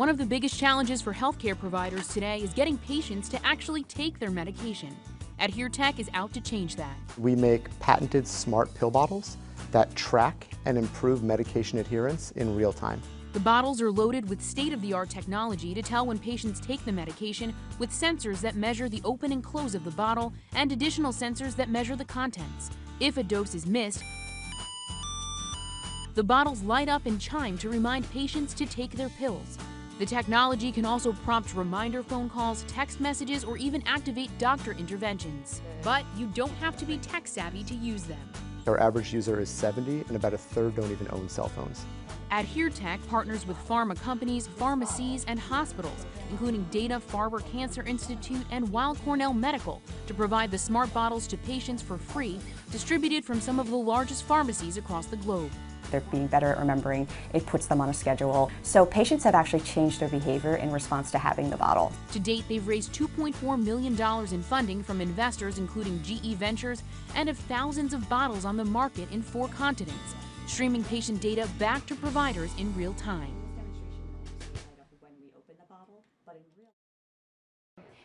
One of the biggest challenges for healthcare providers today is getting patients to actually take their medication. AdhereTech is out to change that. We make patented smart pill bottles that track and improve medication adherence in real time. The bottles are loaded with state-of-the-art technology to tell when patients take the medication, with sensors that measure the open and close of the bottle and additional sensors that measure the contents. If a dose is missed, the bottles light up and chime to remind patients to take their pills. The technology can also prompt reminder phone calls, text messages, or even activate doctor interventions. But you don't have to be tech-savvy to use them. Our average user is 70, and about a third don't even own cell phones. AdhereTech partners with pharma companies, pharmacies, and hospitals, including Dana-Farber Cancer Institute and Weill Cornell Medical, to provide the smart bottles to patients for free, distributed from some of the largest pharmacies across the globe. They're being better at remembering, it puts them on a schedule. So patients have actually changed their behavior in response to having the bottle. To date, they've raised $2.4 million in funding from investors, including GE Ventures, and have thousands of bottles on the market in 4 continents, streaming patient data back to providers in real time.